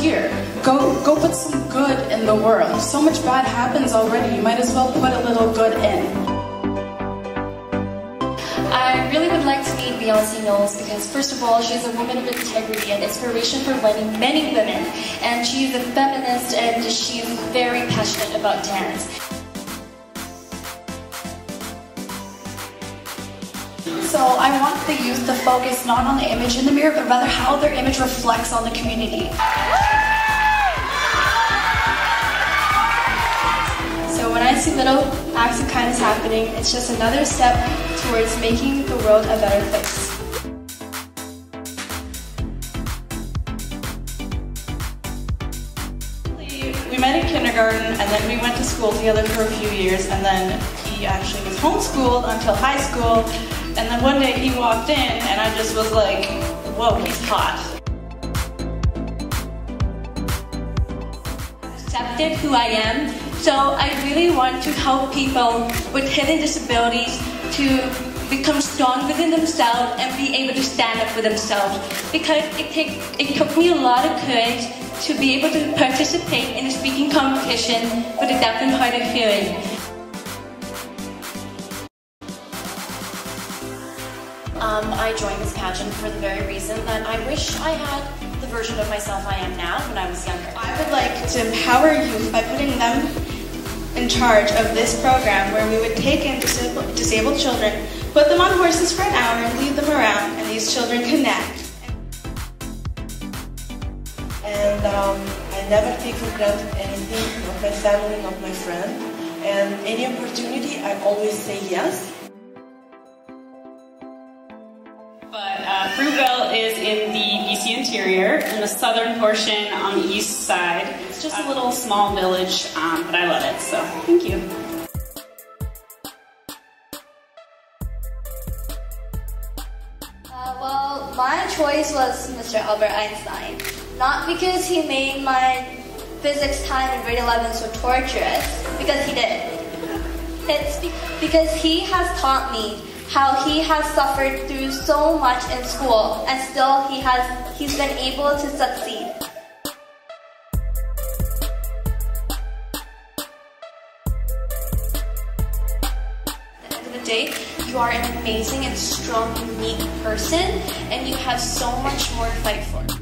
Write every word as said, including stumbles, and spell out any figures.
here. Go, go put some good in the world. So much bad happens already, you might as well put a little good in. I really would like to meet Beyoncé Knowles because, first of all, she's a woman of integrity and inspiration for many, many women. And she's a feminist and she's very passionate about dance. So I want the youth to focus not on the image in the mirror, but rather how their image reflects on the community. So when I see little acts of kindness happening, it's just another step towards making the world a better place. We met in kindergarten and then we went to school together for a few years, and then he actually was homeschooled until high school. And then one day he walked in and I just was like, whoa, he's hot. Accepted who I am. So I really want to help people with hidden disabilities to become strong within themselves and be able to stand up for themselves. Because it, take, it took me a lot of courage to be able to participate in a speaking competition for the deaf and hard of hearing. Um, I joined this pageant for the very reason that I wish I had the version of myself I am now when I was younger. I would like to empower youth by putting them in charge of this program where we would take in disabled, disabled children, put them on horses for an hour and lead them around, and these children connect. And um, I never take for granted anything of my family, of my friend, and any opportunity I always say yes. But uh, Fruitvale is in the B C interior, in the southern portion on the east side. It's just a little small village, um, but I love it, so thank you. Uh, well, my choice was Mister Albert Einstein. Not because he made my physics time in grade eleven so torturous, because he did. It's be because he has taught me how he has suffered through so much in school, and still he has, he's been able to succeed. At the end of the day, you are an amazing and strong, unique person, and you have so much more to fight for.